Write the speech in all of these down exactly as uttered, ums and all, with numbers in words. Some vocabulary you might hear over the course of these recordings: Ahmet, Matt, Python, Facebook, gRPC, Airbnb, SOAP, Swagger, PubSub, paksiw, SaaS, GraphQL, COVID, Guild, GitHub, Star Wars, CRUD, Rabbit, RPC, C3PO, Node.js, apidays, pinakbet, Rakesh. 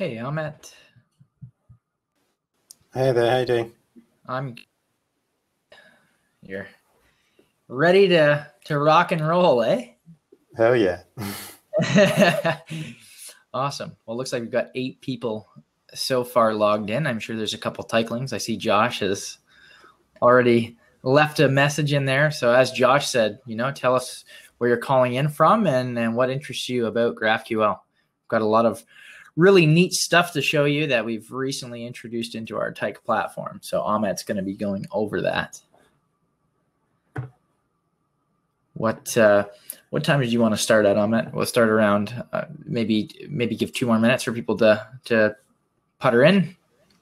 Hey, I'm Matt. Hey there, how you doing? I'm you're ready to to rock and roll, eh? Hell yeah. Awesome. Well, it looks like we've got eight people so far logged in. I'm sure there's a couple Tyklings. I see Josh has already left a message in there. So as Josh said, you know, tell us where you're calling in from and, and what interests you about GraphQL. We've got a lot of really neat stuff to show you that we've recently introduced into our Tyk platform. So Ahmet's going to be going over that. What uh, what time did you want to start at, Ahmet? We'll start around uh, maybe maybe give two more minutes for people to to putter in.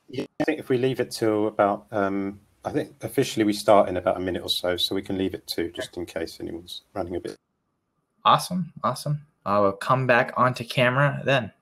Yeah, I think if we leave it till about um, I think officially we start in about a minute or so, so we can leave it to just in case anyone's running a bit. Awesome, awesome. I will come back onto camera then.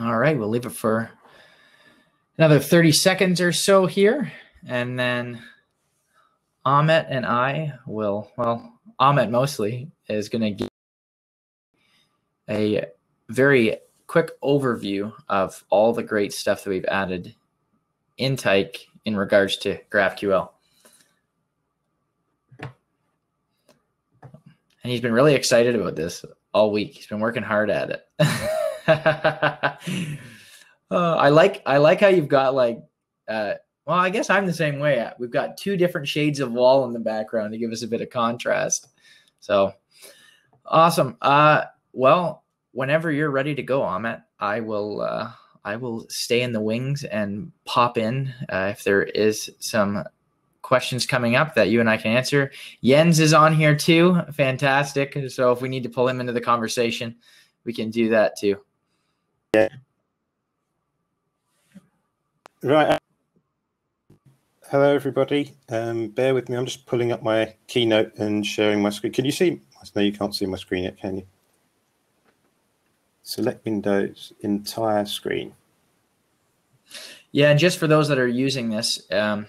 All right, we'll leave it for another thirty seconds or so here. And then Ahmet and I will, well, Ahmet mostly is going to give a very quick overview of all the great stuff that we've added in Tyk in regards to GraphQL. And he's been really excited about this all week. He's been working hard at it. uh, I like I like how you've got like uh, well, I guess I'm the same way. We've got two different shades of wall in the background to give us a bit of contrast. So awesome. Uh, well, whenever you're ready to go, Ahmet, I will uh, I will stay in the wings and pop in uh, if there is some questions coming up that you and I can answer. Jens is on here too. Fantastic. So if we need to pull him into the conversation, we can do that too. Yeah. Right. Hello, everybody. Um, bear with me. I'm just pulling up my keynote and sharing my screen. Can you see? No, you can't see my screen yet, can you? Select Windows, entire screen. Yeah, and just for those that are using this, um,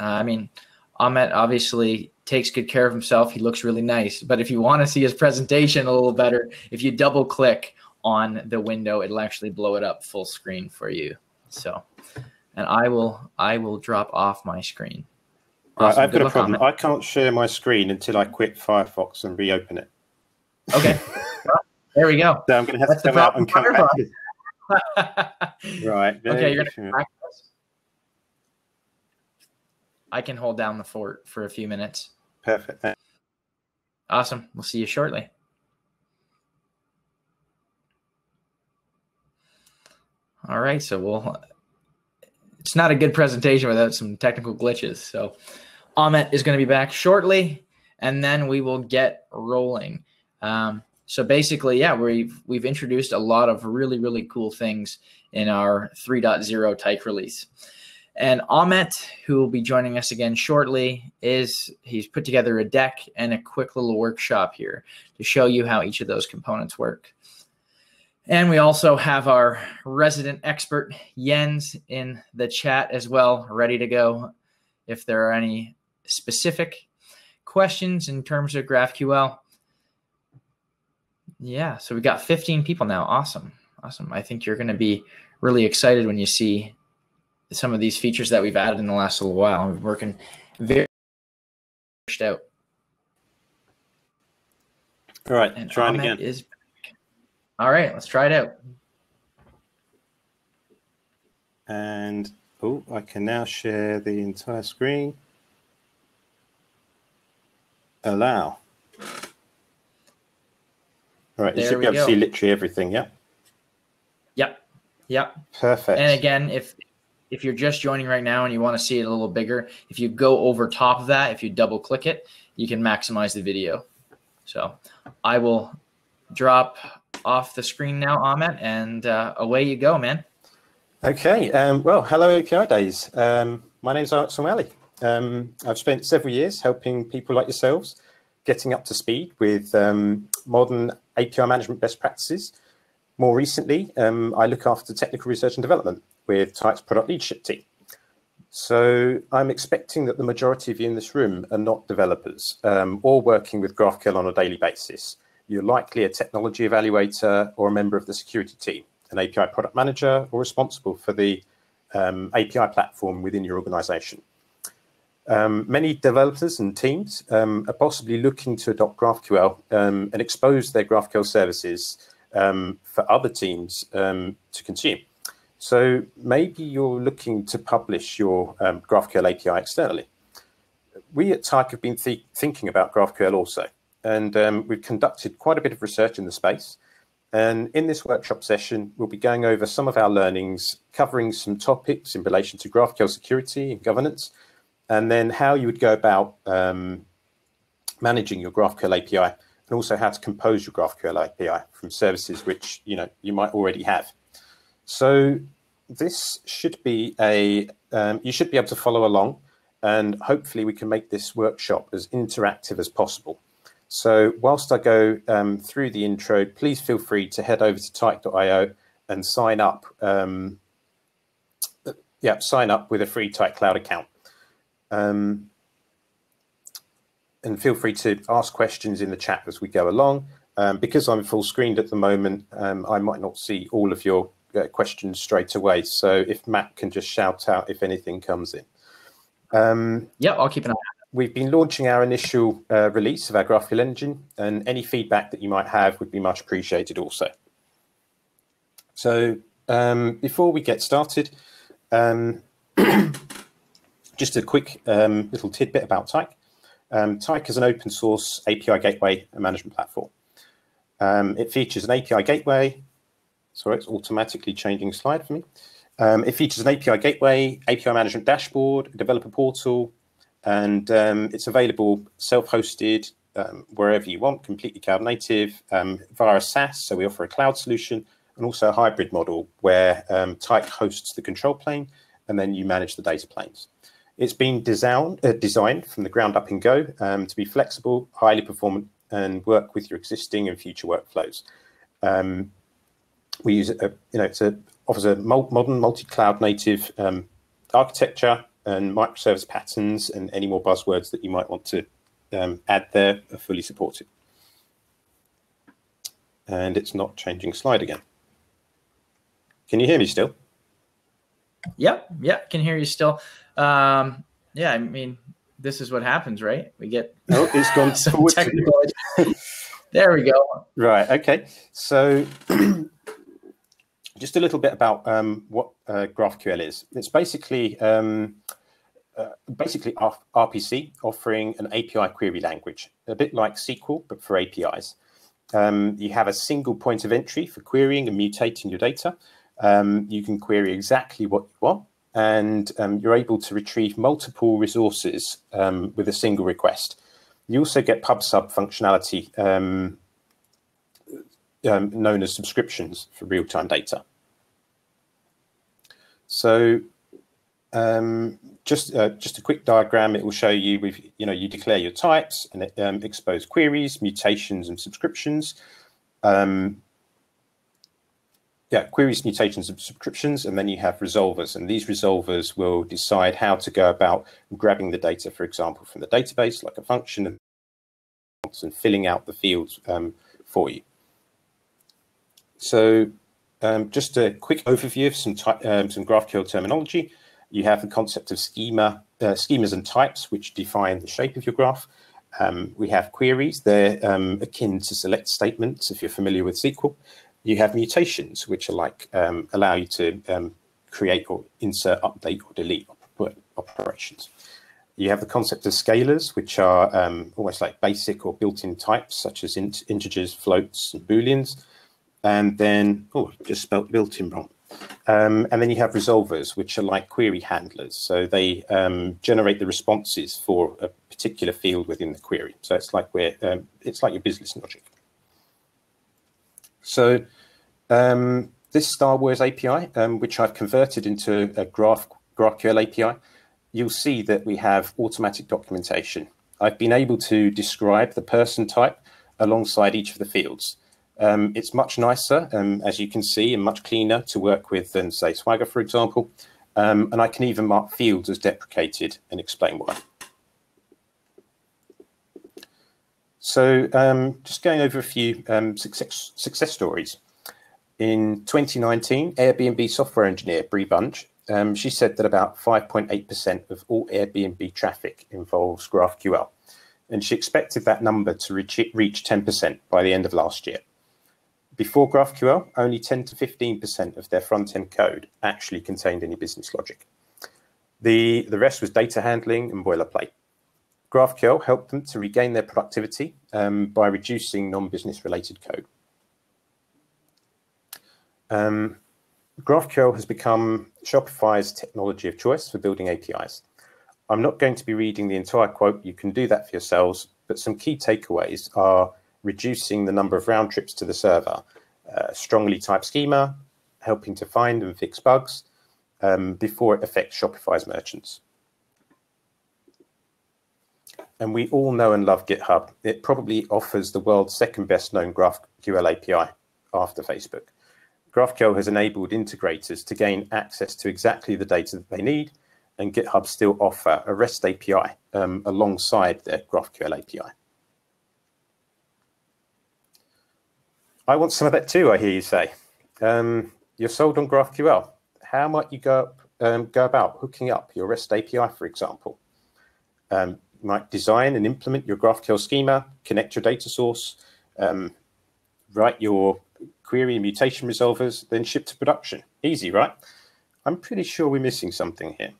uh, I mean, Ahmet obviously takes good care of himself. He looks really nice. But if you want to see his presentation a little better, if you double click on the window, it'll actually blow it up full screen for you. So, and I will I will drop off my screen. Awesome. I've got a problem. I can't share my screen until I quit Firefox and reopen it. Okay. Well, there we go. So I'm going to have That's to come out and come back. Right. Okay, you're going to practice. I can hold down the fort for a few minutes. Perfect. Awesome. We'll see you shortly. All right, so we'll, it's not a good presentation without some technical glitches. So Ahmet is going to be back shortly, and then we will get rolling. Um, so basically, yeah, we've, we've introduced a lot of really, really cool things in our three point oh Tyk release. And Ahmet, who will be joining us again shortly, is he's put together a deck and a quick little workshop here to show you how each of those components work. And we also have our resident expert, Jens, in the chat as well, ready to go if there are any specific questions in terms of GraphQL. Yeah, so we've got fifteen people now. Awesome. Awesome. I think you're going to be really excited when you see some of these features that we've added in the last little while. We're working very pushed out. All right, and trying Ahmet again. Is All right, let's try it out. And oh, I can now share the entire screen. Allow. All right, there you should be able go. to see literally everything, yeah? Yep, yep. Perfect. And again, if if you're just joining right now and you want to see it a little bigger, if you go over top of that, if you double click it, you can maximize the video. So I will drop off the screen now, Ahmet, and uh, away you go, man. Okay, um, well, hello A P I Days. Um, my name is Alex O'Malley. Um, I've spent several years helping people like yourselves getting up to speed with um, modern A P I management best practices. More recently, um, I look after technical research and development with Tyk's product leadership team. So I'm expecting that the majority of you in this room are not developers um, or working with GraphQL on a daily basis. You're likely a technology evaluator or a member of the security team, an A P I product manager, or responsible for the um, A P I platform within your organization. Um, many developers and teams um, are possibly looking to adopt GraphQL um, and expose their GraphQL services um, for other teams um, to consume. So maybe you're looking to publish your um, GraphQL A P I externally. We at Tyk have been th thinking about GraphQL also, and um, we've conducted quite a bit of research in the space. And in this workshop session, we'll be going over some of our learnings, covering some topics in relation to GraphQL security and governance, and then how you would go about um, managing your GraphQL A P I, and also how to compose your GraphQL A P I from services which you know you might already have. So this should be a um, you should be able to follow along, and hopefully we can make this workshop as interactive as possible. So whilst I go um, through the intro, please feel free to head over to tyk dot i o and sign up. Um, yeah, sign up with a free Tyk Cloud account. Um, and feel free to ask questions in the chat as we go along. Um, because I'm full screened at the moment, um, I might not see all of your uh, questions straight away. So if Matt can just shout out if anything comes in. Um, yeah, I'll keep an eye out. We've been launching our initial uh, release of our GraphQL engine, and any feedback that you might have would be much appreciated also. So um, before we get started, um, just a quick um, little tidbit about Tyk. Um, Tyk is an open source A P I gateway and management platform. Um, it features an A P I gateway. Sorry, it's automatically changing slide for me. Um, it features an A P I gateway, A P I management dashboard, a developer portal, and um, it's available self-hosted um, wherever you want, completely cloud native, um, via SaaS, so we offer a cloud solution, and also a hybrid model where um, Tyk hosts the control plane, and then you manage the data planes. It's been design, uh, designed from the ground up in Go um, to be flexible, highly performant, and work with your existing and future workflows. Um, we use a, you know, it's a, offers a modern multi-cloud native um, architecture, and microservice patterns, and any more buzzwords that you might want to um, add there are fully supported. And it's not changing slide again. Can you hear me still? Yeah, yeah, can hear you still. Um, yeah, I mean, this is what happens, right? We get oh, it's gone some technical. There we go. Right, okay. So just a little bit about um, what uh, GraphQL is. It's basically um, uh, basically R P C offering an A P I query language, a bit like S Q L, but for A P Is. Um, you have a single point of entry for querying and mutating your data. Um, you can query exactly what you want, and um, you're able to retrieve multiple resources um, with a single request. You also get PubSub functionality, um, Um, known as subscriptions for real-time data. So, um, just uh, just a quick diagram. It will show you with you know you declare your types and um, expose queries, mutations, and subscriptions. Um, yeah, queries, mutations, and subscriptions, and then you have resolvers, and these resolvers will decide how to go about grabbing the data, for example, from the database, like a function, and, and filling out the fields um, for you. So um, just a quick overview of some, type, um, some GraphQL terminology. You have the concept of schema, uh, schemas and types, which define the shape of your graph. Um, we have queries. They're um, akin to select statements, if you're familiar with S Q L. You have mutations, which are like um, allow you to um, create or insert, update or delete operations. You have the concept of scalars, which are um, almost like basic or built-in types, such as int integers, floats, and booleans. And then, oh, just spelt built-in wrong. Um, and then you have resolvers, which are like query handlers. So they um, generate the responses for a particular field within the query. So it's like where um, it's like your business logic. So um, this Star Wars A P I, um, which I've converted into a graph GraphQL A P I, you'll see that we have automatic documentation. I've been able to describe the person type alongside each of the fields. Um, it's much nicer, um, as you can see, and much cleaner to work with than, say, Swagger, for example. Um, and I can even mark fields as deprecated and explain why. So um, just going over a few um, success, success stories. In twenty nineteen, Airbnb software engineer Bree Bunch, Um, she said that about five point eight percent of all Airbnb traffic involves GraphQL, and she expected that number to reach ten percent by the end of last year. Before GraphQL, only ten to fifteen percent of their front-end code actually contained any business logic. The, the rest was data handling and boilerplate. GraphQL helped them to regain their productivity um, by reducing non-business related code. Um, GraphQL has become Shopify's technology of choice for building A P Is. I'm not going to be reading the entire quote. You can do that for yourselves, but some key takeaways are reducing the number of round trips to the server, uh, strongly typed schema, helping to find and fix bugs um, before it affects Shopify's merchants. And we all know and love GitHub. It probably offers the world's second best known GraphQL A P I after Facebook. GraphQL has enabled integrators to gain access to exactly the data that they need, and GitHub still offer a REST A P I um, alongside their GraphQL A P I. I want some of that too, I hear you say. Um, you're sold on GraphQL. How might you go, up, um, go about hooking up your REST A P I, for example? Um, you might design and implement your GraphQL schema, connect your data source, um, write your query and mutation resolvers, then ship to production. Easy, right? I'm pretty sure we're missing something here.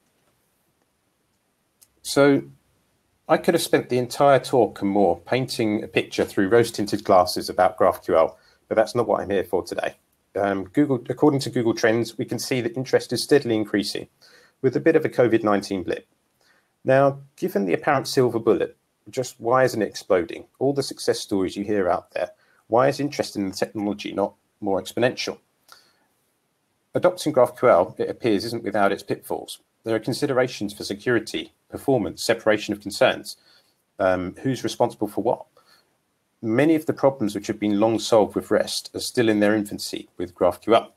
So I could have spent the entire talk and more painting a picture through rose-tinted glasses about GraphQL, but that's not what I'm here for today. Um, Google, according to Google Trends, we can see that interest is steadily increasing with a bit of a COVID nineteen blip. Now, given the apparent silver bullet, just why isn't it exploding? All the success stories you hear out there, why is interest in the technology not more exponential? Adopting GraphQL, it appears, isn't without its pitfalls. There are considerations for security, performance, separation of concerns, um, who's responsible for what. Many of the problems which have been long solved with REST are still in their infancy with GraphQL.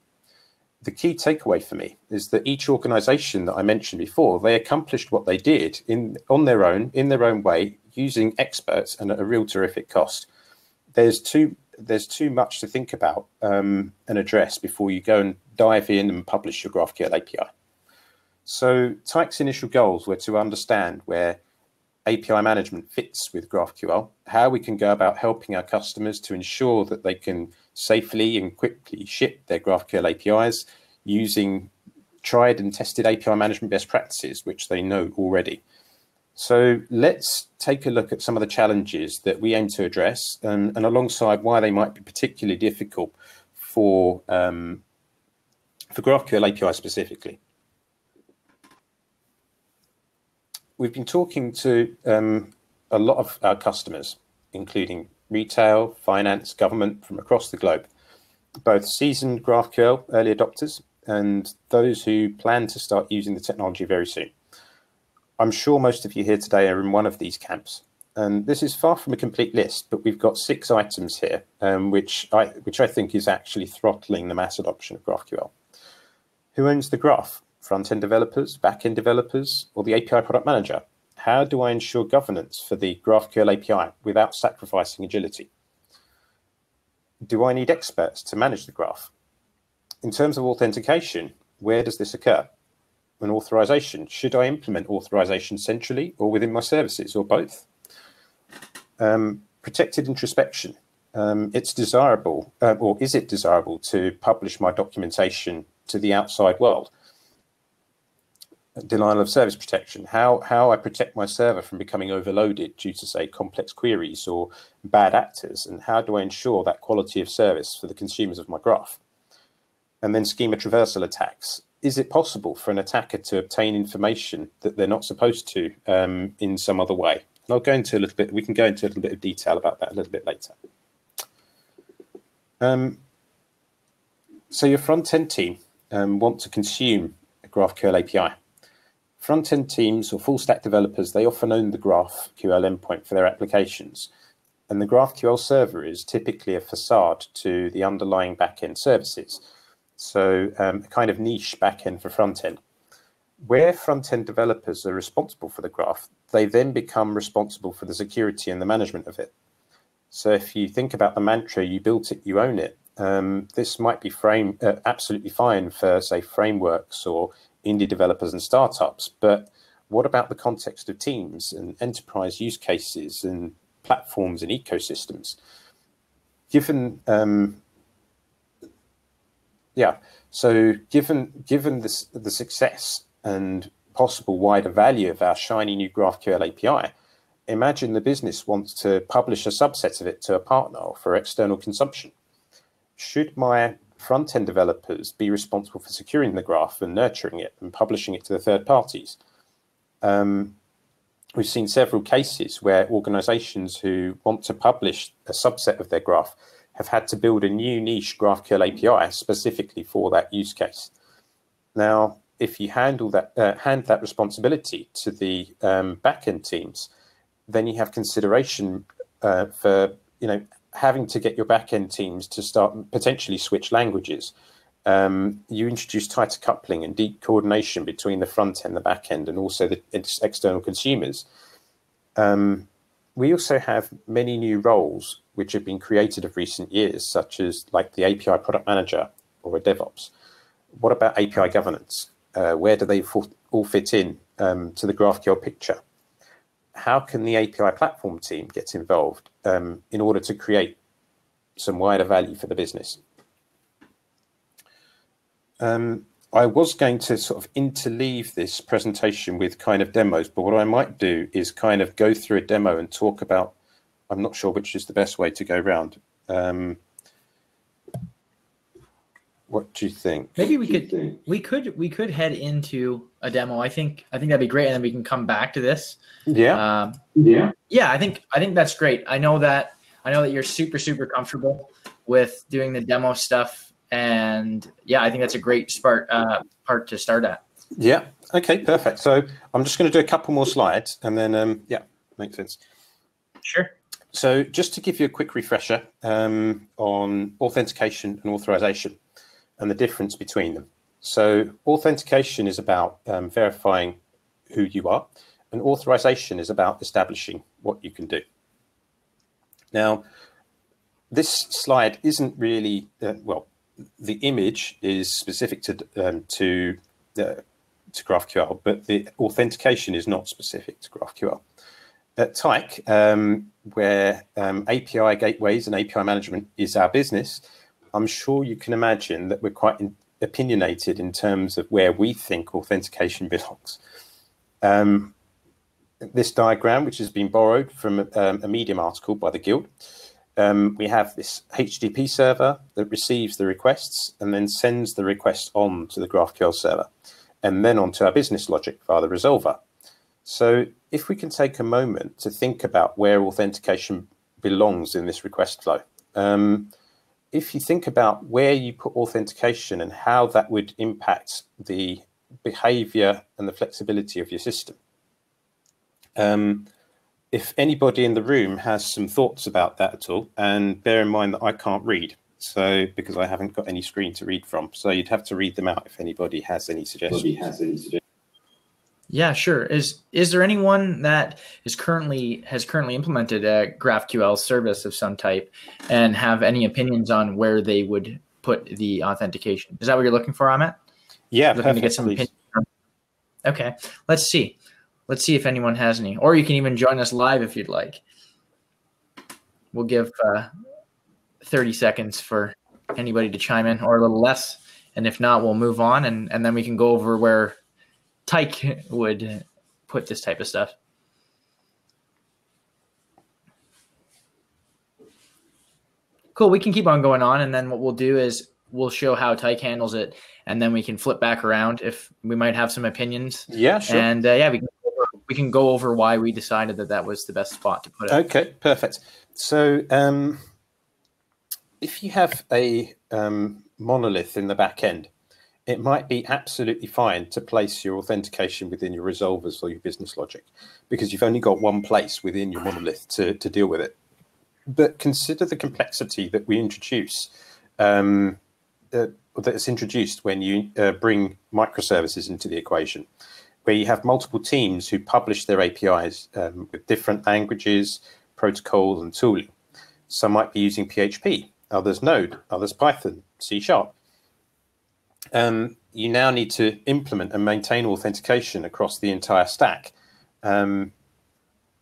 The key takeaway for me is that each organization that I mentioned before, they accomplished what they did in, on their own, in their own way, using experts and at a real terrific cost. There's too, there's too much to think about um, and address before you go and dive in and publish your GraphQL A P I. So Tyk's initial goals were to understand where A P I management fits with GraphQL, how we can go about helping our customers to ensure that they can safely and quickly ship their GraphQL A P Is using tried and tested A P I management best practices, which they know already. So let's take a look at some of the challenges that we aim to address and, and alongside why they might be particularly difficult for, um, for GraphQL A P I specifically. We've been talking to um, a lot of our customers, including retail, finance, government from across the globe, both seasoned GraphQL early adopters and those who plan to start using the technology very soon. I'm sure most of you here today are in one of these camps, and this is far from a complete list, but we've got six items here, um, which, I, which I think is actually throttling the mass adoption of GraphQL. Who owns the graph? Front-end developers, back-end developers, or the A P I product manager? How do I ensure governance for the GraphQL A P I without sacrificing agility? Do I need experts to manage the graph? In terms of authentication, where does this occur? And authorization, should I implement authorization centrally or within my services or both? Um, protected introspection, um, it's desirable, uh, or is it desirable to publish my documentation to the outside world? denial of service protection, how how I protect my server from becoming overloaded due to, say, complex queries or bad actors, and how do I ensure that quality of service for the consumers of my graph? And then schema traversal attacks. Is it possible for an attacker to obtain information that they're not supposed to um, in some other way? And I'll go into a little bit, we can go into a little bit of detail about that a little bit later. Um, so your front-end team um, want to consume a GraphQL A P I. Front-end teams or full-stack developers, they often own the GraphQL endpoint for their applications. And the GraphQL server is typically a facade to the underlying back-end services. So um, a kind of niche backend for front-end. Where front-end developers are responsible for the graph, they then become responsible for the security and the management of it. So if you think about the mantra, you built it, you own it, um, this might be frame, uh, absolutely fine for, say, frameworks or indie developers and startups, but what about the context of teams and enterprise use cases and platforms and ecosystems? Given... Um, Yeah, so given given this, the success and possible wider value of our shiny new GraphQL A P I, imagine the business wants to publish a subset of it to a partner for external consumption. Should my front-end developers be responsible for securing the graph and nurturing it and publishing it to the third parties? Um, we've seen several cases where organizations who want to publish a subset of their graph have had to build a new niche GraphQL A P I specifically for that use case. Now, if you handle that, uh, hand that responsibility to the um, backend teams, then you have consideration uh, for, you know, having to get your backend teams to start potentially switch languages. Um, you introduce tighter coupling and deep coordination between the front end, the backend, and also the ex external consumers. Um, we also have many new roles which have been created of recent years, such as like the A P I product manager or a DevOps. What about A P I governance? Uh, where do they all fit in um, to the GraphQL picture? How can the A P I platform team get involved um, in order to create some wider value for the business? Um, I was going to sort of interleave this presentation with kind of demos, but what I might do is kind of go through a demo and talk about, I'm not sure which is the best way to go round. Um, what do you think? Maybe we could we could we could head into a demo. I think I think that'd be great, and then we can come back to this. Yeah. Um, yeah. Yeah. I think I think that's great. I know that I know that you're super super comfortable with doing the demo stuff, and yeah, I think that's a great start uh, part to start at. Yeah. Okay. Perfect. So I'm just going to do a couple more slides, and then um, yeah, makes sense. Sure. So just to give you a quick refresher um, on authentication and authorization and the difference between them. So authentication is about um, verifying who you are, and authorization is about establishing what you can do. Now, this slide isn't really, uh, well, the image is specific to, um, to, uh, to GraphQL, but the authentication is not specific to GraphQL. At Tyk, um, where um, A P I gateways and A P I management is our business, I'm sure you can imagine that we're quite in opinionated in terms of where we think authentication belongs. Um, this diagram, which has been borrowed from a, um, a Medium article by the Guild, um, we have this H T T P server that receives the requests and then sends the request on to the GraphQL server, and then onto our business logic via the resolver. So if we can take a moment to think about where authentication belongs in this request flow, um, if you think about where you put authentication and how that would impact the behavior and the flexibility of your system. Um, if anybody in the room has some thoughts about that at all, and bear in mind that I can't read, so because I haven't got any screen to read from, so you'd have to read them out if anybody has any suggestions. Anybody has any suggestions. Yeah, sure. Is is there anyone that is currently has currently implemented a GraphQL service of some type and have any opinions on where they would put the authentication? Is that what you're looking for, Ahmet? Yeah, looking to get some opinions. Okay, let's see. Let's see if anyone has any, or you can even join us live if you'd like. We'll give uh, thirty seconds for anybody to chime in, or a little less, and if not, we'll move on, and and then we can go over where Tyk would put this type of stuff. Cool, we can keep on going on, and then what we'll do is we'll show how Tyk handles it, and then we can flip back around if we might have some opinions. Yeah, sure. And uh, yeah, we can, go over, we can go over why we decided that that was the best spot to put it. Okay, perfect. So um, if you have a um, monolith in the back end, it might be absolutely fine to place your authentication within your resolvers or your business logic, because you've only got one place within your monolith to, to deal with it. But consider the complexity that we introduce, um, uh, that's introduced when you uh, bring microservices into the equation, where you have multiple teams who publish their A P Is um, with different languages, protocols, and tooling. Some might be using P H P, others Node, others Python, C sharp. Um, you now need to implement and maintain authentication across the entire stack. Um,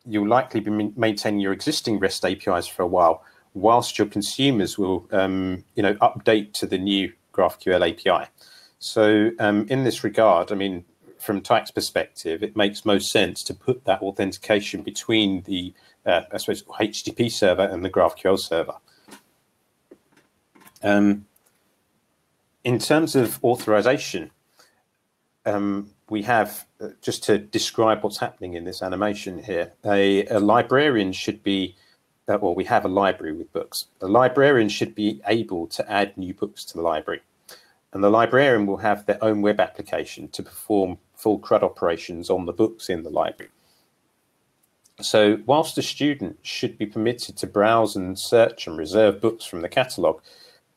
you'll likely be maintaining your existing REST A P Is for a while, whilst your consumers will um, you know, update to the new GraphQL A P I. So um, in this regard, I mean, from Tyk's perspective, it makes most sense to put that authentication between the uh, I suppose, H T T P server and the GraphQL server. Um, in terms of authorization, um, we have, uh, just to describe what's happening in this animation here, a, a librarian should be, uh, well, we have a library with books. The librarian should be able to add new books to the library. And the librarian will have their own web application to perform full CRUD operations on the books in the library. So whilst the student should be permitted to browse and search and reserve books from the catalogue,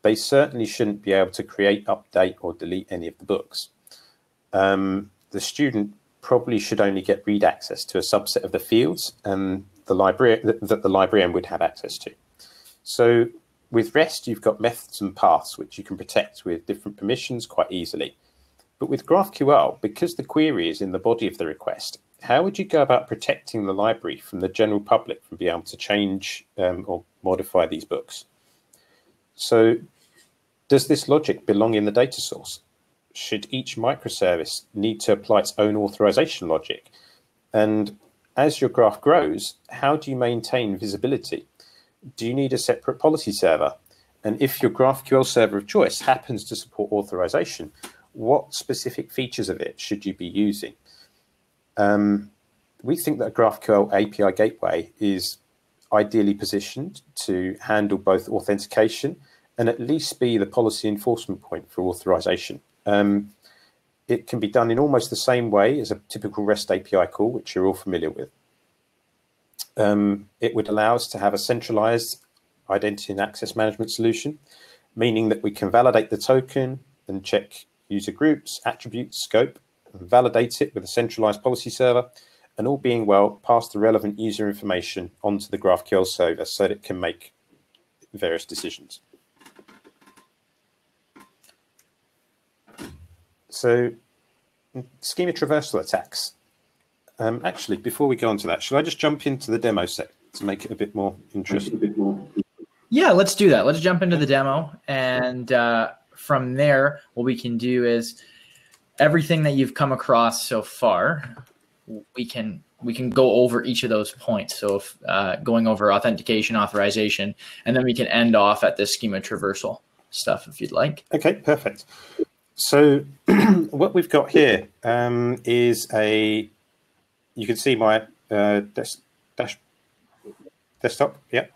they certainly shouldn't be able to create, update, or delete any of the books. Um, the student probably should only get read access to a subset of the fields and the library that the librarian would have access to. So with REST, you've got methods and paths, which you can protect with different permissions quite easily. But with GraphQL, because the query is in the body of the request, how would you go about protecting the library from the general public from being able to change um, or modify these books? So does this logic belong in the data source? Should each microservice need to apply its own authorization logic? And as your graph grows, how do you maintain visibility? Do you need a separate policy server? And if your GraphQL server of choice happens to support authorization, what specific features of it should you be using? Um, we think that a GraphQL A P I gateway is ideally positioned to handle both authentication and at least be the policy enforcement point for authorization. Um, it can be done in almost the same way as a typical REST A P I call, which you're all familiar with. Um, it would allow us to have a centralized identity and access management solution, meaning that we can validate the token and check user groups, attributes, scope, and validate it with a centralized policy server, and all being well, pass the relevant user information onto the GraphQL server so that it can make various decisions. So schema traversal attacks. Um, actually, before we go on to that, should I just jump into the demo set to make it a bit more interesting? A bit more. Yeah, let's do that. Let's jump into the demo. And uh, from there, what we can do is everything that you've come across so far, we can we can go over each of those points. So if, uh, going over authentication, authorization, and then we can end off at the schema traversal stuff if you'd like. Okay, perfect. So what we've got here um, is a, you can see my uh, dash, dash, desktop, yep.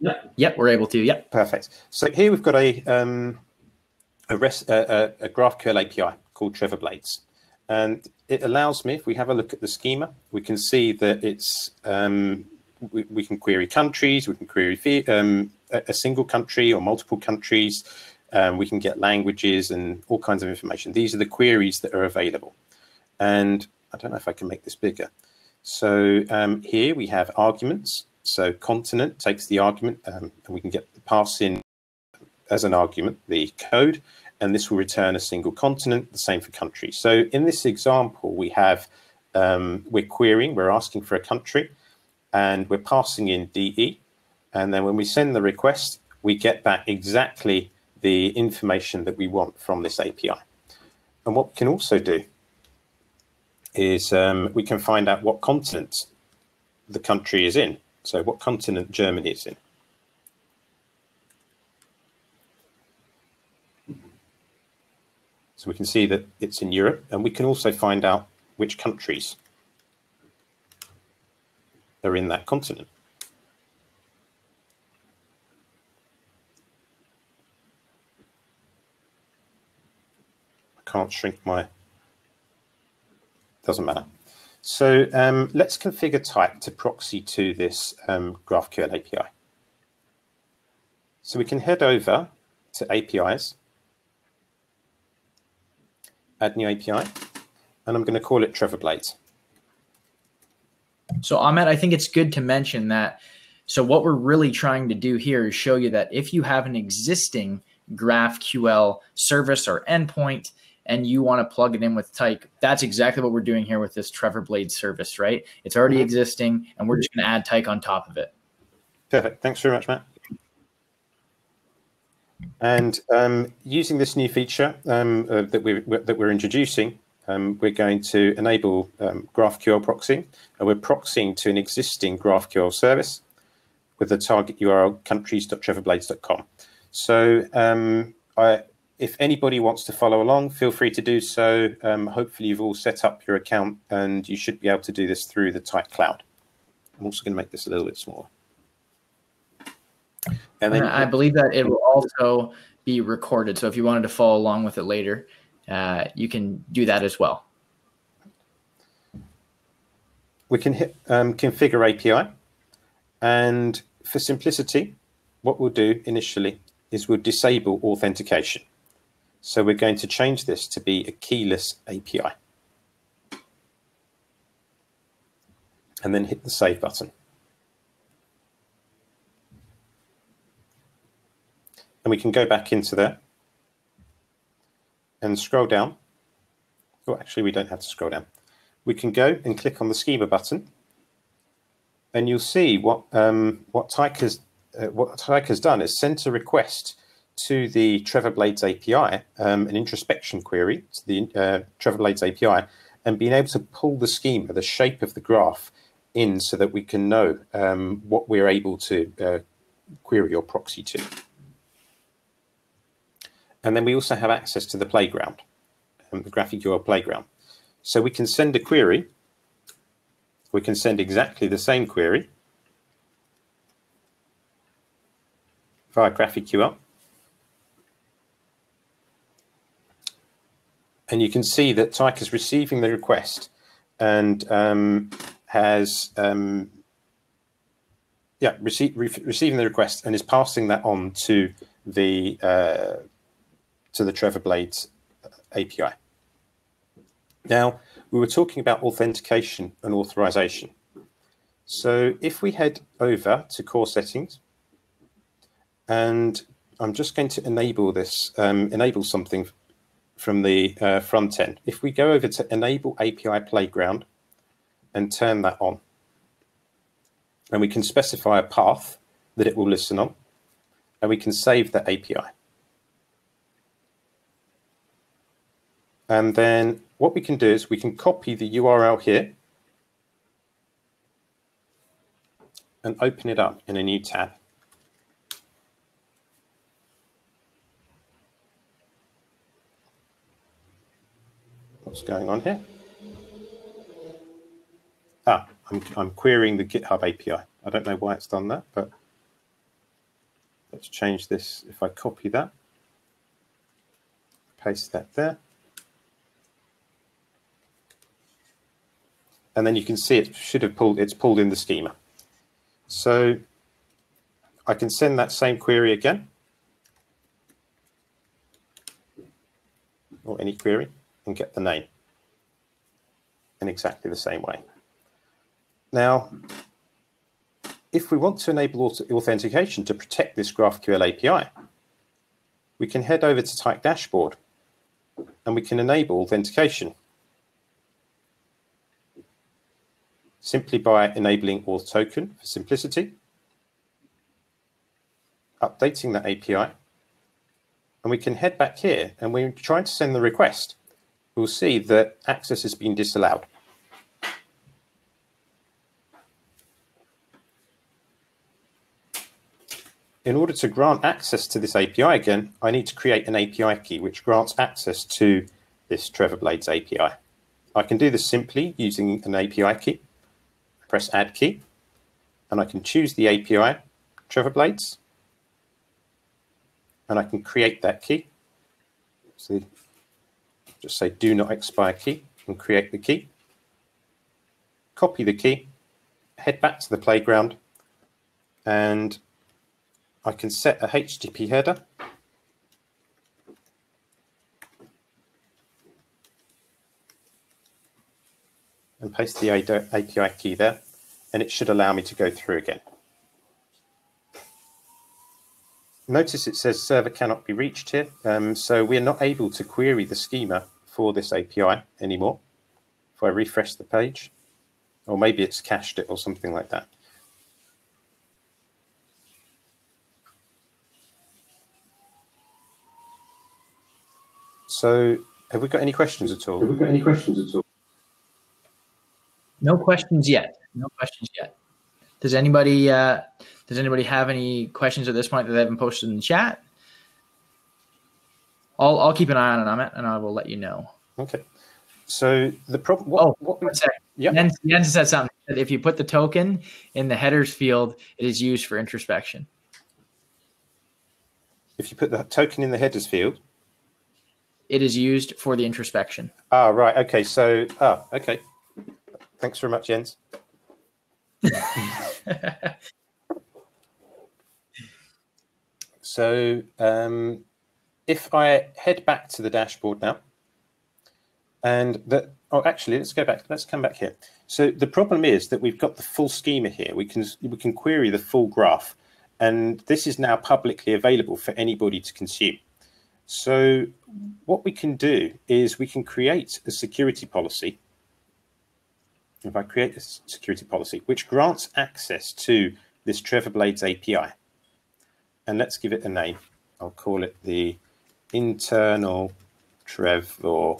Yep, yep, we're able to, yep. Perfect. So here we've got a, um, a, rest, uh, a, a GraphQL A P I called Trevor Blades. And it allows me, if we have a look at the schema, we can see that it's, um, we, we can query countries, we can query um, a, a single country or multiple countries. Um, we can get languages and all kinds of information. These are the queries that are available. And I don't know if I can make this bigger. So um, here we have arguments. So continent takes the argument, um, and we can get the pass in as an argument, the code, and this will return a single continent, the same for country. So in this example, we have, um, we're querying, we're asking for a country, and we're passing in D E. And then when we send the request, we get back exactly the information that we want from this A P I. And what we can also do is um, we can find out what continent the country is in. So what continent Germany is in. So we can see that it's in Europe, and we can also find out which countries are in that continent. I can't shrink my, doesn't matter. So um, let's configure Tyk to proxy to this um, GraphQL A P I. So we can head over to A P Is, add new A P I, and I'm going to call it Trevor Blades. So Ahmet, I think it's good to mention that. So what we're really trying to do here is show you that if you have an existing GraphQL service or endpoint, and you want to plug it in with Tyk, that's exactly what we're doing here with this Trevor Blades service, right? It's already existing, and we're just going to add Tyk on top of it. Perfect. Thanks very much, Matt. And um, using this new feature um, uh, that, we, that we're introducing, um, we're going to enable um, GraphQL proxying, and we're proxying to an existing GraphQL service with the target U R L countries dot trevor blades dot com. So um, I, if anybody wants to follow along, feel free to do so. Um, hopefully you've all set up your account, and you should be able to do this through the Tyk cloud. I'm also going to make this a little bit smaller. And then I believe that it will also be recorded. So if you wanted to follow along with it later, uh, you can do that as well. We can hit um, configure A P I. And for simplicity, what we'll do initially is we'll disable authentication. So we're going to change this to be a keyless A P I. And then hit the save button. And we can go back into there and scroll down. Well, actually, we don't have to scroll down. We can go and click on the schema button, and you'll see what um, what Tyk has uh, what Tyk has done is sent a request to the Trevor Blades A P I, um, an introspection query to the uh, Trevor Blades A P I, and being able to pull the schema, the shape of the graph, in so that we can know um, what we're able to uh, query or proxy to. And then we also have access to the playground, um, the GraphQL playground. So we can send a query. We can send exactly the same query via GraphQL. And you can see that Tyk is receiving the request and um, has, um, yeah, rece re receiving the request and is passing that on to the uh, to the Trevor Blades A P I. Now, we were talking about authentication and authorization. So if we head over to core settings, and I'm just going to enable this, um, enable something from the uh, front end. If we go over to enable A P I playground and turn that on, and we can specify a path that it will listen on, and we can save that A P I. And then what we can do is we can copy the U R L here and open it up in a new tab. What's going on here? Ah, I'm, I'm querying the GitHub A P I. I don't know why it's done that, but let's change this. If I copy that, paste that there. And then you can see it should have pulled, it's pulled in the schema. So I can send that same query again, or any query, and get the name in exactly the same way. Now, if we want to enable authentication to protect this GraphQL A P I, we can head over to Tyk dashboard, and we can enable authentication simply by enabling auth token for simplicity, updating that A P I, and we can head back here, and when we try to send the request, we'll see that access has been disallowed. in order to grant access to this A P I again, I need to create an A P I key which grants access to this Trevor Blades A P I. I can do this simply using an A P I key. Press Add Key, and I can choose the A P I Trevor Blades, and I can create that key. So just say Do Not Expire Key and create the key. Copy the key, head back to the playground, and I can set a H T T P header. And paste the A P I key there, and it should allow me to go through again. Notice it says server cannot be reached here, um, so we're not able to query the schema for this A P I anymore. If I refresh the page, or maybe it's cached it or something like that. So have we got any questions at all? Have we got any questions at all? No questions yet. No questions yet. Does anybody uh, does anybody have any questions at this point that they haven't posted in the chat? I'll I'll keep an eye on it, Ahmet, and I will let you know. Okay. So the problem. Oh, what one second. Yeah. Jens, Jens said something. That if you put the token in the headers field, it is used for introspection. If you put the token in the headers field, it is used for the introspection. Ah, right. Okay. So ah, okay. Thanks very much, Jens. So um, if I head back to the dashboard now, and the, oh, actually, let's go back. Let's come back here. So the problem is that we've got the full schema here. We can we can query the full graph, and this is now publicly available for anybody to consume. So what we can do is we can create a security policy. If I create a security policy, which grants access to this Trevor Blades A P I, and let's give it a name. I'll call it the internal Trevor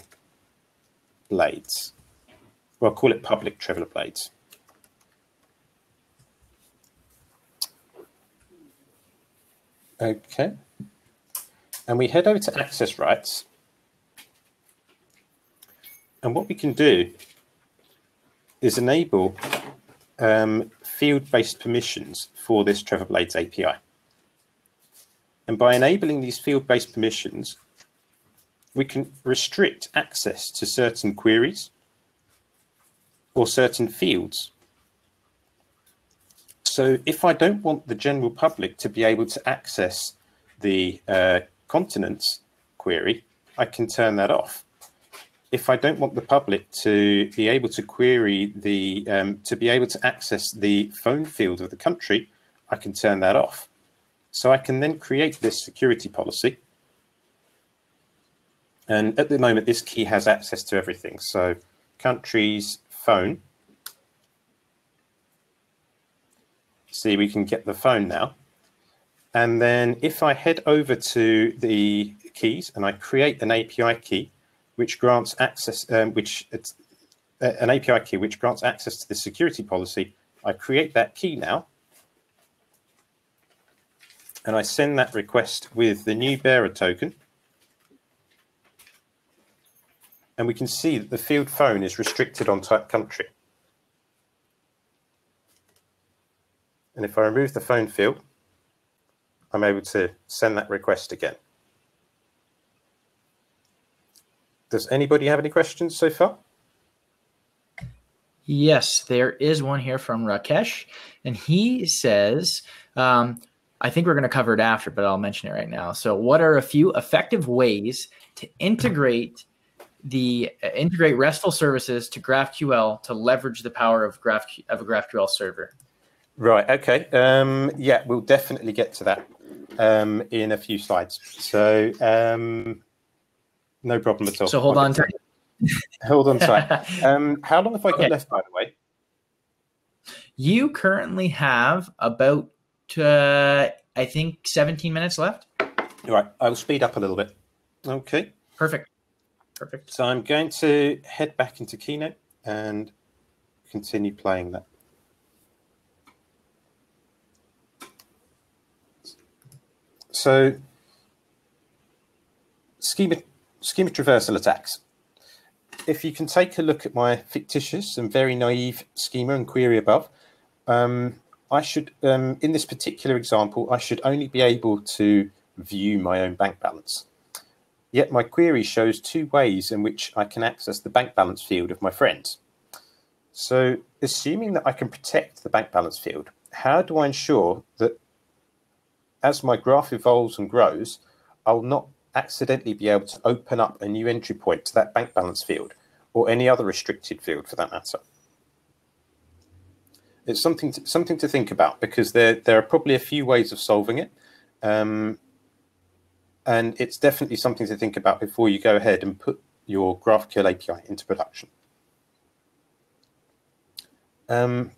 Blades. Well, I'll call it public Trevor Blades. Okay. And we head over to access rights. And what we can do is enable um, field-based permissions for this Trevor Blades A P I. And by enabling these field-based permissions, we can restrict access to certain queries or certain fields. So if I don't want the general public to be able to access the uh, continents query, I can turn that off. If I don't want the public to be able to query the, um, to be able to access the phone field of the country, I can turn that off. So I can then create this security policy. And at the moment, this key has access to everything. So countries, phone. See, we can get the phone now. And then if I head over to the keys and I create an A P I key, which grants access, um, which it's uh, an A P I key, which grants access to the security policy. I create that key now, and I send that request with the new bearer token. And we can see that the field phone is restricted on type country. And if I remove the phone field, I'm able to send that request again. Does anybody have any questions so far? Yes, there is one here from Rakesh. And he says, um, I think we're going to cover it after, but I'll mention it right now. So what are a few effective ways to integrate the uh, integrate RESTful services to GraphQL to leverage the power of, graph, of a GraphQL server? Right, okay. Um, yeah, we'll definitely get to that um, in a few slides. So, um, no problem at all. So hold on tight. Hold on tight. Um, how long have I got okay. left, by the way? You currently have about, uh, I think, seventeen minutes left. All right. I'll speed up a little bit. Okay. Perfect. Perfect. So I'm going to head back into Keynote and continue playing that. So schema, schema traversal attacks. If you can take a look at my fictitious and very naive schema and query above, um, I should, um, in this particular example, I should only be able to view my own bank balance. Yet my query shows two ways in which I can access the bank balance field of my friends. So assuming that I can protect the bank balance field, how do I ensure that as my graph evolves and grows, I'll not accidentally be able to open up a new entry point to that bank balance field or any other restricted field for that matter? It's something to, something to think about, because there, there are probably a few ways of solving it. Um, and it's definitely something to think about before you go ahead and put your GraphQL A P I into production. Um,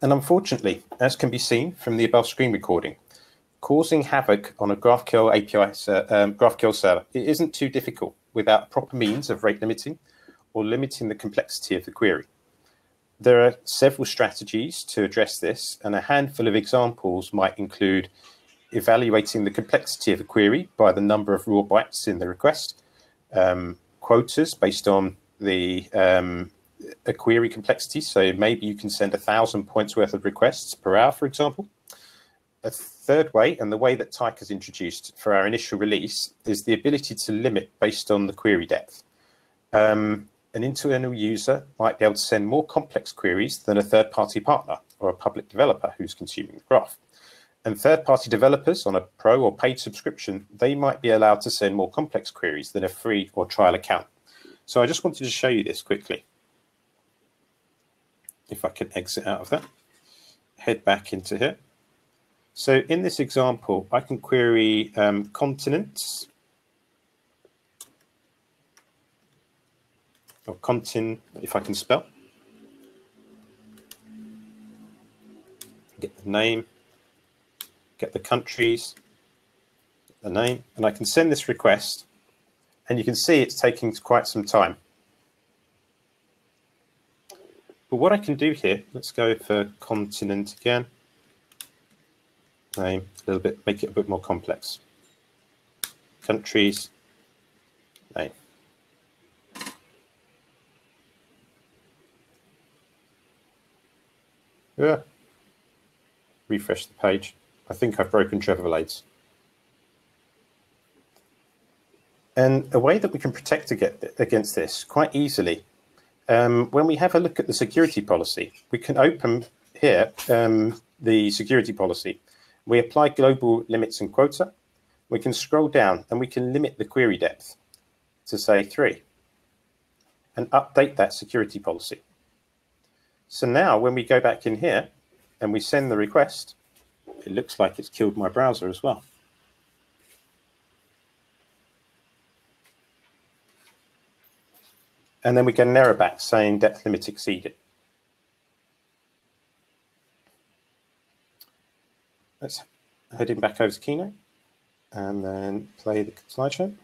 and unfortunately, as can be seen from the above screen recording, causing havoc on a GraphQL A P I, um, GraphQL server, it isn't too difficult without proper means of rate limiting or limiting the complexity of the query. There are several strategies to address this, and a handful of examples might include evaluating the complexity of a query by the number of raw bytes in the request, um, quotas based on the um, a query complexity. So maybe you can send a thousand points worth of requests per hour, for example. A third way, and the way that Tyk has introduced for our initial release, is the ability to limit based on the query depth. Um, an internal user might be able to send more complex queries than a third-party partner or a public developer who's consuming the graph. And third-party developers on a pro or paid subscription, they might be allowed to send more complex queries than a free or trial account. So I just wanted to show you this quickly. If I can exit out of that, head back into here. So in this example, I can query um, continents or contin, if I can spell, get the name, get the countries, get the name, and I can send this request, and you can see it's taking quite some time. But what I can do here, let's go for continent again. Name, a little bit, make it a bit more complex. Countries, name. Yeah. Refresh the page. I think I've broken Trevor Blades. And a way that we can protect against this quite easily, um, when we have a look at the security policy, we can open here um, the security policy. We apply global limits and quota. We can scroll down and we can limit the query depth to say three and update that security policy. So now when we go back in here and we send the request, it looks like it's killed my browser as well. And then we get an error back saying depth limit exceeded. Let's head in back over to Keynote and then play the slideshow.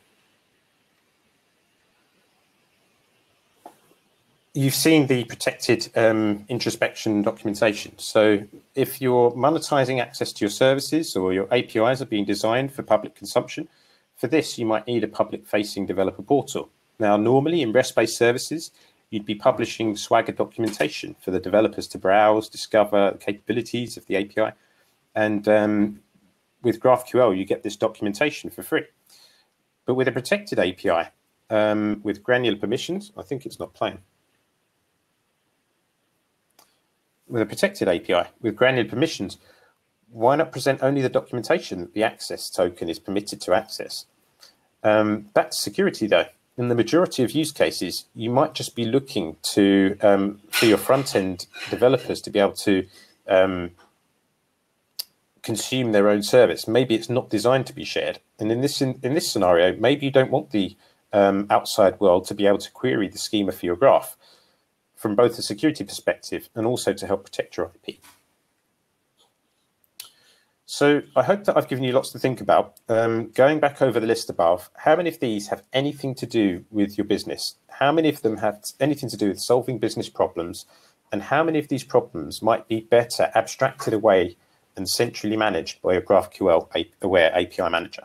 You've seen the protected um, introspection documentation. So if you're monetizing access to your services or your A P Is are being designed for public consumption, for this, you might need a public-facing developer portal. Now, normally in REST-based services, you'd be publishing Swagger documentation for the developers to browse, discover the capabilities of the A P I. And um, with GraphQL, you get this documentation for free. But with a protected A P I, um, with granular permissions, I think it's not playing. With a protected A P I, with granular permissions, why not present only the documentation that the access token is permitted to access? Um, back to security, though. In the majority of use cases, you might just be looking to um, for your front-end developers to be able to um, consume their own service. Maybe it's not designed to be shared, and in this in, in this scenario, maybe you don't want the um, outside world to be able to query the schema for your graph from both a security perspective and also to help protect your I P. So I hope that I've given you lots to think about. Um, going back over the list above, how many of these have anything to do with your business? How many of them have anything to do with solving business problems? And how many of these problems might be better abstracted away and centrally managed by a GraphQL-aware A P I manager.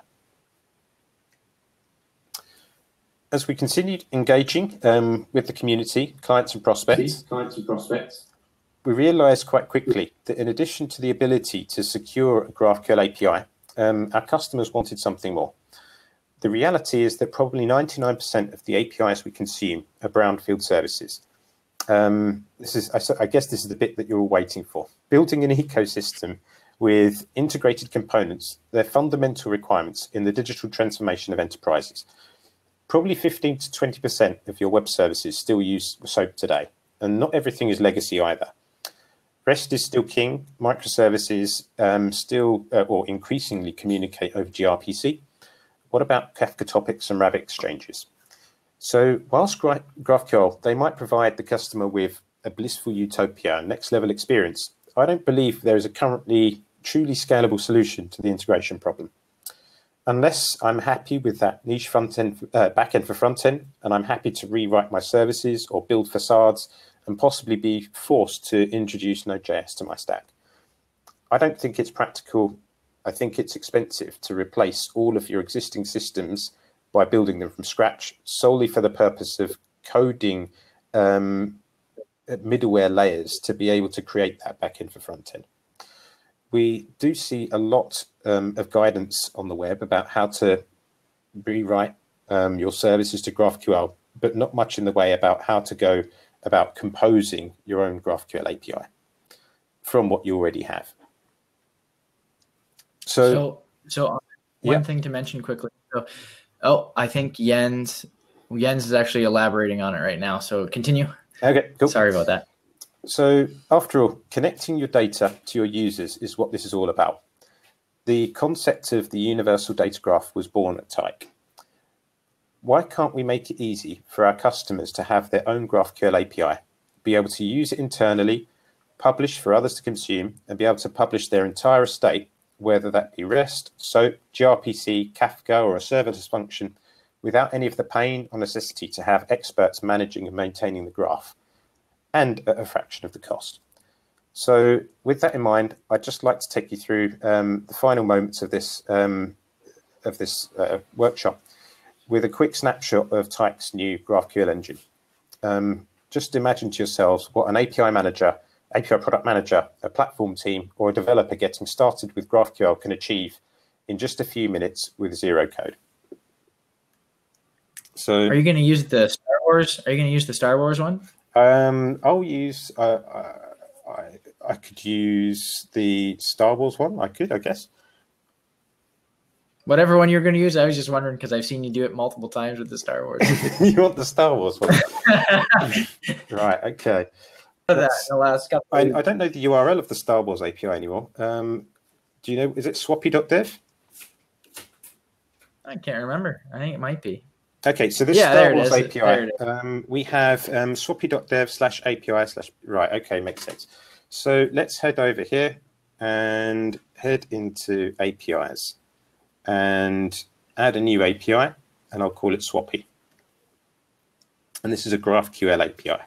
As we continued engaging um, with the community, clients and prospects, clients and prospects, we realized quite quickly that in addition to the ability to secure a GraphQL A P I, um, our customers wanted something more. The reality is that probably ninety-nine percent of the A P Is we consume are brownfield services. Um, this is, I, I guess this is the bit that you're all waiting for. Building an ecosystem with integrated components, their fundamental requirements in the digital transformation of enterprises. Probably fifteen to twenty percent of your web services still use SOAP today, and not everything is legacy either. REST is still king. Microservices um, still uh, or increasingly communicate over gRPC. What about Kafka topics and Rabbit exchanges? So whilst GraphQL, they might provide the customer with a blissful utopia, next level experience, I don't believe there is a currently truly scalable solution to the integration problem. Unless I'm happy with that niche front end, uh, back end for front end, and I'm happy to rewrite my services or build facades and possibly be forced to introduce Node.js to my stack. I don't think it's practical. I think it's expensive to replace all of your existing systems by building them from scratch solely for the purpose of coding um, middleware layers to be able to create that back end for front end. We do see a lot um, of guidance on the web about how to rewrite um, your services to GraphQL, but not much in the way about how to go about composing your own GraphQL A P I from what you already have. So, so, so one yeah. thing to mention quickly. So, oh, I think Jens, Jens is actually elaborating on it right now. So continue. Okay, cool. Sorry about that. So after all, connecting your data to your users is what this is all about. The concept of the universal data graph was born at Tyk. Why can't we make it easy for our customers to have their own GraphQL A P I, be able to use it internally, publish for others to consume, and be able to publish their entire estate, whether that be REST, SOAP, gRPC, Kafka, or a serverless function, without any of the pain or necessity to have experts managing and maintaining the graph, and at a fraction of the cost. So with that in mind, I'd just like to take you through um, the final moments of this, um, of this uh, workshop with a quick snapshot of Tyk's new GraphQL engine. Um, just imagine to yourselves what an A P I manager, A P I product manager, a platform team, or a developer getting started with GraphQL can achieve in just a few minutes with zero code. So, are you going to use the Star Wars? Are you going to use the Star Wars one? Um, I'll use. Uh, I I could use the Star Wars one. I could, I guess. Whatever one you're going to use, I was just wondering because I've seen you do it multiple times with the Star Wars. You want the Star Wars one? Right. Okay. That in the last couple I, I don't know the U R L of the Star Wars A P I anymore. Um, do you know? Is it swapi dot dev? I can't remember. I think it might be. Okay, so this yeah, Star Wars A P I, um, we have um, swapi dot dev slash A P I slash. Right. Okay, makes sense. So let's head over here and head into A P Is and add a new A P I, and I'll call it swapi. And this is a GraphQL A P I.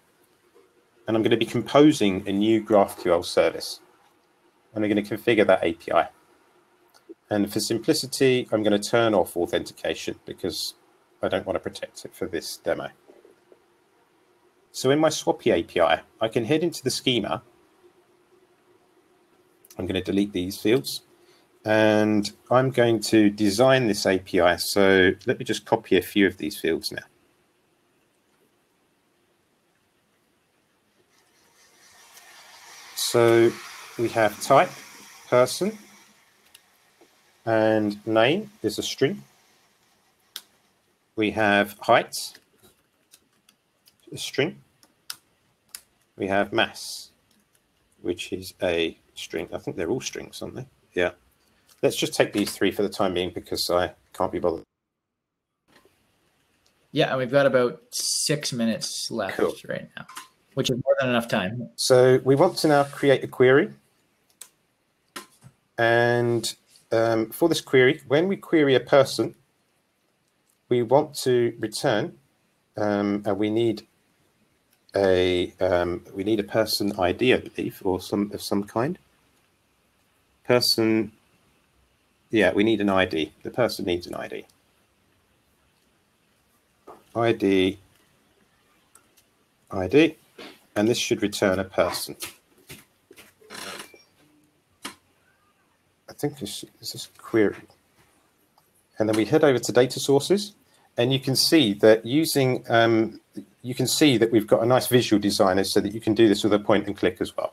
And I'm going to be composing a new GraphQL service. And I'm going to configure that A P I. And for simplicity, I'm going to turn off authentication because I don't want to protect it for this demo. So in my swapi A P I, I can head into the schema. I'm going to delete these fields. And I'm going to design this A P I. So let me just copy a few of these fields now. So we have type, person, and name is a string. We have height, a string. We have mass, which is a string. I think they're all strings, aren't they? Yeah. Let's just take these three for the time being because I can't be bothered. Yeah, and we've got about six minutes left cool. right now. Which is more than enough time. So we want to now create a query. And um, for this query, when we query a person, we want to return, um, and we need a um, we need a person I D, I believe, or some of some kind. Person, yeah, we need an I D. The person needs an I D. I D, I D, and this should return a person. I think this, this is query. And then we head over to data sources, and you can see that using, um, you can see that we've got a nice visual designer so that you can do this with a point and click as well.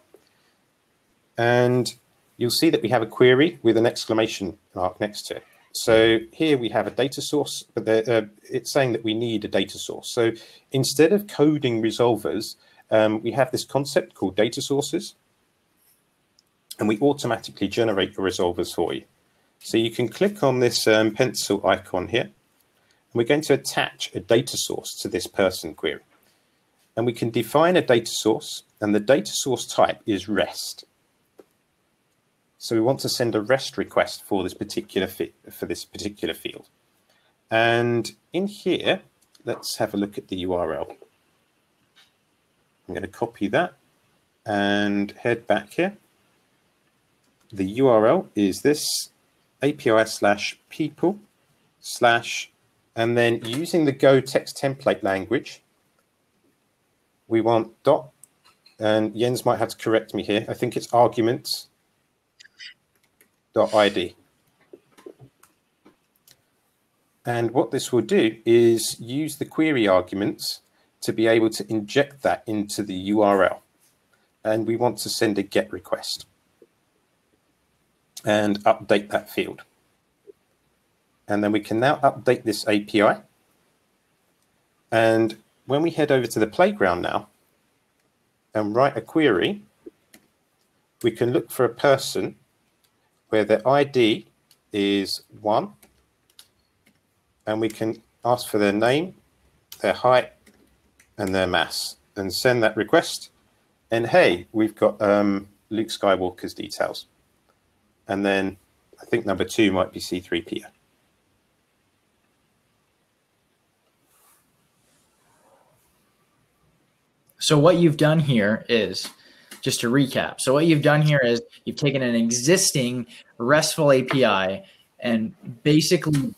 And you'll see that we have a query with an exclamation mark next to it. So here we have a data source, but uh, it's saying that we need a data source. So instead of coding resolvers, um, we have this concept called data sources, and we automatically generate the resolvers for you. So you can click on this um, pencil icon here, and we're going to attach a data source to this person query. And we can define a data source, and the data source type is REST. So we want to send a REST request for this particular fit for this particular field. And in here, let's have a look at the U R L. I'm going to copy that and head back here. The U R L is this A P I slash people slash, and then using the Go text template language, we want dot, and Jens might have to correct me here. I think it's arguments. .id. And what this will do is use the query arguments to be able to inject that into the U R L. And we want to send a GET request and update that field. And then we can now update this A P I. And when we head over to the playground now and write a query, we can look for a person where their I D is one, and we can ask for their name, their height, and their mass, and send that request. And hey, we've got um, Luke Skywalker's details. And then I think number two might be C three P O. So what you've done here is, just to recap, so what you've done here is you've taken an existing RESTful A P I and basically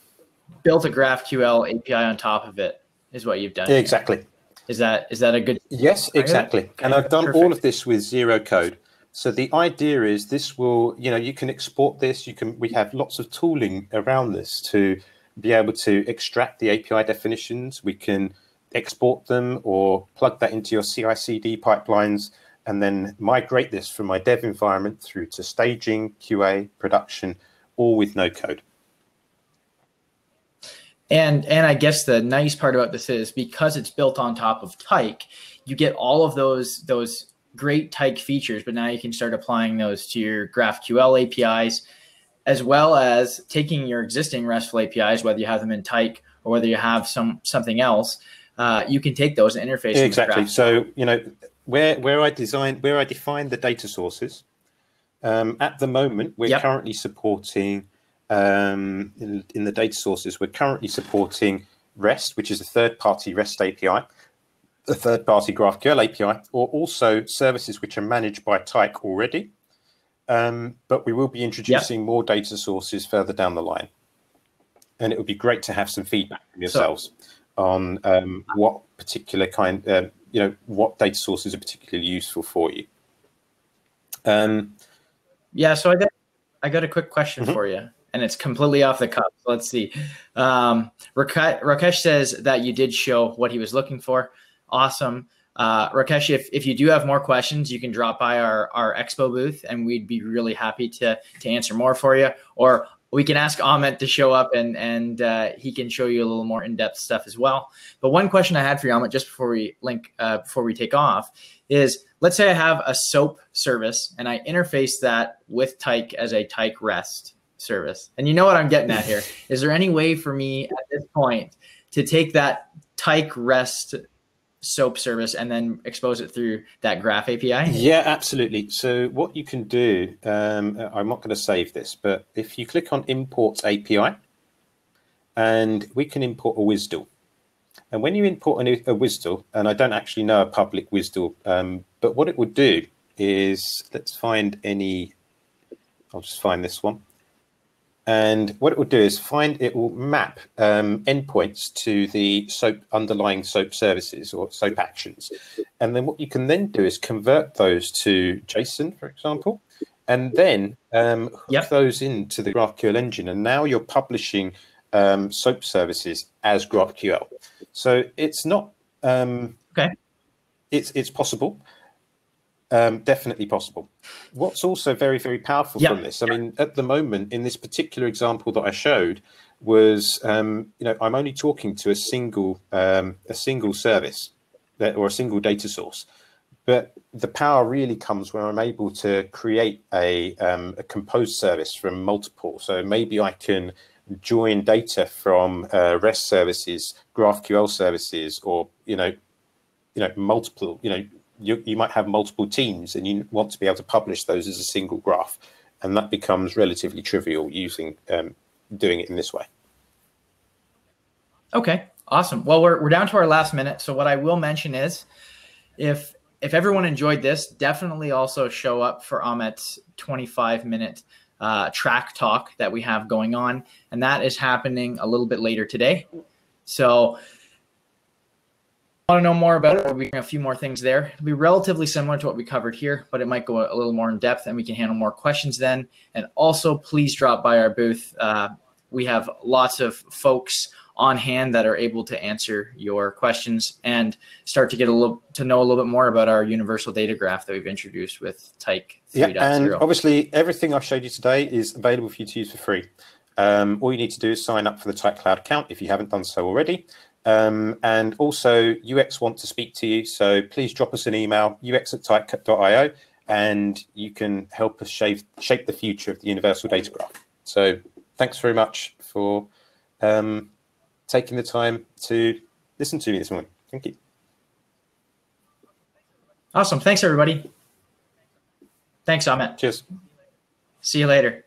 built a GraphQL A P I on top of it, is what you've done. Exactly. Here. Is that is that a good? Yes, exactly. Okay. And I've done Perfect. all of this with zero code. So the idea is this will, you know, you can export this. You can. We have lots of tooling around this to be able to extract the A P I definitions. We can export them or plug that into your C I C D pipelines, and then migrate this from my dev environment through to staging, Q A, production, all with no code. And and I guess the nice part about this is because it's built on top of Tyk, you get all of those those great Tyk features, but now you can start applying those to your GraphQL A P Is, as well as taking your existing RESTful A P Is, whether you have them in Tyk or whether you have some something else, uh, you can take those and interface. Exactly. With so you know. Where, where I designed, where I defined the data sources, um, at the moment, we're yep. currently supporting, um, in, in the data sources, we're currently supporting REST, which is a third-party REST A P I, a third-party GraphQL A P I, or also services which are managed by Tyk already. Um, but we will be introducing yep. more data sources further down the line. And it would be great to have some feedback from yourselves so, on um, what particular kind of... Um, you know, what data sources are particularly useful for you. Um, yeah, so I got, I got a quick question mm-hmm. for you, and it's completely off the cuff. Let's see. Um, Rakesh says that you did show what he was looking for. Awesome. Uh, Rakesh, if, if you do have more questions, you can drop by our, our expo booth, and we'd be really happy to, to answer more for you. Or we can ask Ahmet to show up, and and uh, he can show you a little more in-depth stuff as well. But one question I had for you, Ahmet, just before we link, uh, before we take off, is let's say I have a SOAP service and I interface that with Tyk as a Tyk REST service. And you know what I'm getting at here. Is there any way for me at this point to take that Tyk REST SOAP service and then expose it through that Graph A P I? Yeah, absolutely. So what you can do, um, I'm not going to save this, but if you click on Import A P I, and we can import a WSDL. And when you import a WSDL, and I don't actually know a public WSDL, um, but what it would do is, let's find any, I'll just find this one. And what it will do is find, it will map um, endpoints to the SOAP underlying SOAP services or SOAP actions. And then what you can then do is convert those to JSON, for example, and then um, hook yep. those into the GraphQL engine. And now you're publishing um, SOAP services as GraphQL. So it's not, um, okay. it's, it's possible. Um, definitely possible. What's also very, very powerful yeah. from this, I mean, at the moment, in this particular example that I showed, was um, you know, I'm only talking to a single um, a single service that, or a single data source, but the power really comes when I'm able to create a um, a composed service from multiple. So maybe I can join data from uh, REST services, GraphQL services, or you know, you know, multiple, you know. You, you might have multiple teams and you want to be able to publish those as a single graph, and that becomes relatively trivial using um, doing it in this way. Okay, awesome. Well, we're, we're down to our last minute. So what I will mention is if if everyone enjoyed this, definitely also show up for Ahmet's twenty-five minute uh, track talk that we have going on. And that is happening a little bit later today. So want to know more about it, we have a few more things there. It'll be relatively similar to what we covered here, but it might go a little more in depth and we can handle more questions then. And also please drop by our booth. Uh, we have lots of folks on hand that are able to answer your questions and start to get a little to know a little bit more about our universal data graph that we've introduced with Tyk three point oh. Yeah, and obviously everything I've showed you today is available for you to use for free. Um, all you need to do is sign up for the Tyk Cloud account if you haven't done so already. Um, and also U X want to speak to you, so please drop us an email, U X at tyk dot I O, and you can help us shape, shape the future of the universal data graph. So thanks very much for um, taking the time to listen to me this morning. Thank you. Awesome. Thanks, everybody. Thanks, Ahmet. Cheers. See you later.